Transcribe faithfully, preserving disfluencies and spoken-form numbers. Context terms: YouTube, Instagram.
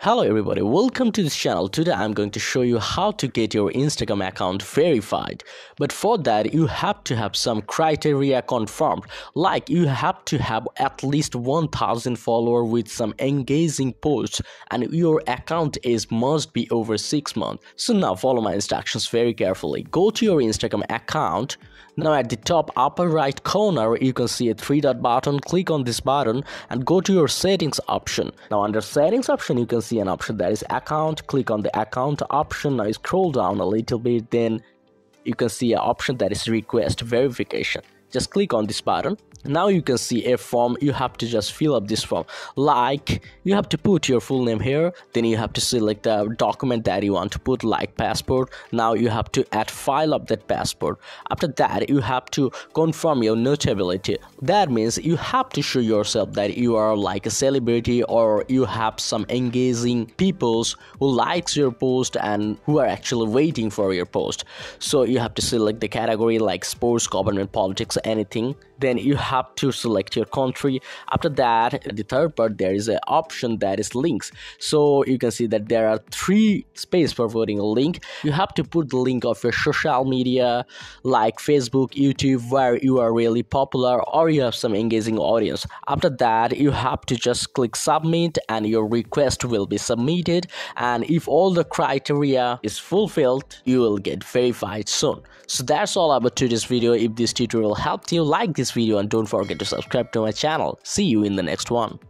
Hello everybody, welcome to this channel. Today I'm going to show you how to get your Instagram account verified, but for that you have to have some criteria confirmed, like you have to have at least one thousand followers with some engaging posts and your account is must be over six months. So now follow my instructions very carefully. Go to your Instagram account. Now at the top upper right corner you can see a three dot button. Click on this button and go to your settings option. Now under settings option you can see an option that is account. Click on the account option. Now you scroll down a little bit, then you can see an option that is request verification. Just click on this button. Now you can see a form. You have to just fill up this form, like you have to put your full name here, then you have to select the document that you want to put, like passport. Now you have to add file of that passport. After that you have to confirm your notability. That means you have to show yourself that you are like a celebrity or you have some engaging peoples who likes your post and who are actually waiting for your post. So you have to select the category like sports, government, politics, anything. Then you have to select your country. After that, at the third part there is an option that is links. So you can see that there are three space for putting a link. You have to put the link of your social media like Facebook, YouTube, where you are really popular or you have some engaging audience. After that you have to just click submit and your request will be submitted, and if all the criteria is fulfilled you will get verified soon. So that's all about today's video. If this tutorial helped you, like this video and don't forget to subscribe to my channel. See you in the next one.